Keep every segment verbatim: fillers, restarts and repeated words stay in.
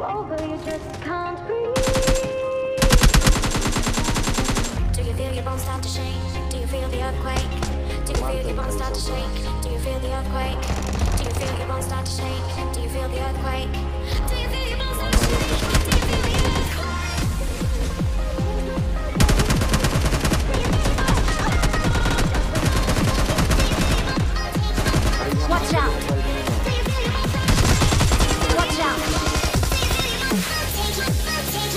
you over, you just can't breathe. Do you feel your bones start to shake? Do you feel the earthquake? Do you feel your bones start to shake? Do you feel the earthquake? Do you feel your bones start to shake? Do you feel the earthquake? Do you feel your bones start to shake? Do you feel the earthquake? Watch out! Watch out! Take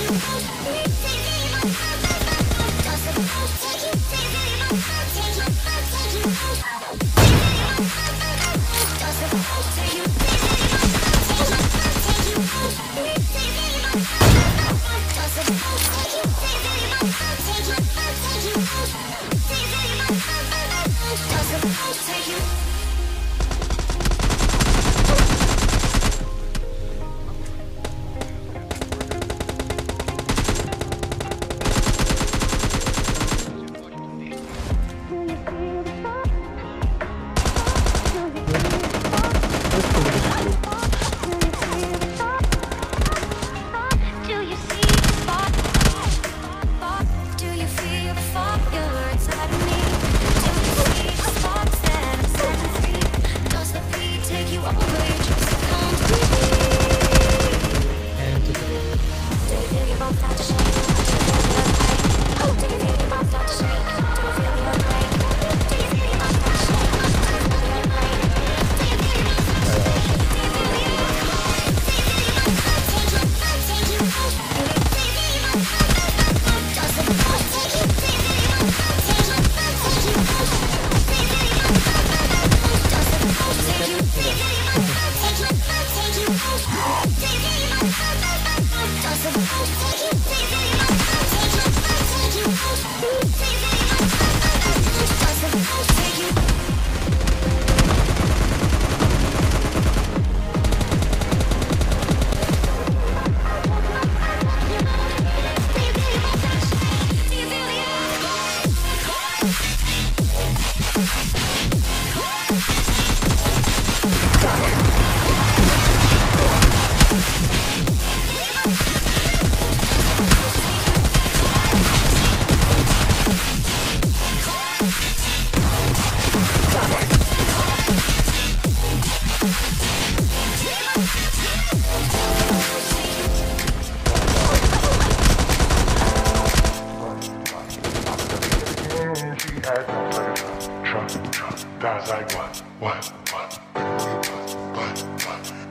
you.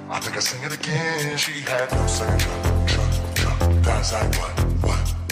I think I sing it again. She had no second. That's like what, what.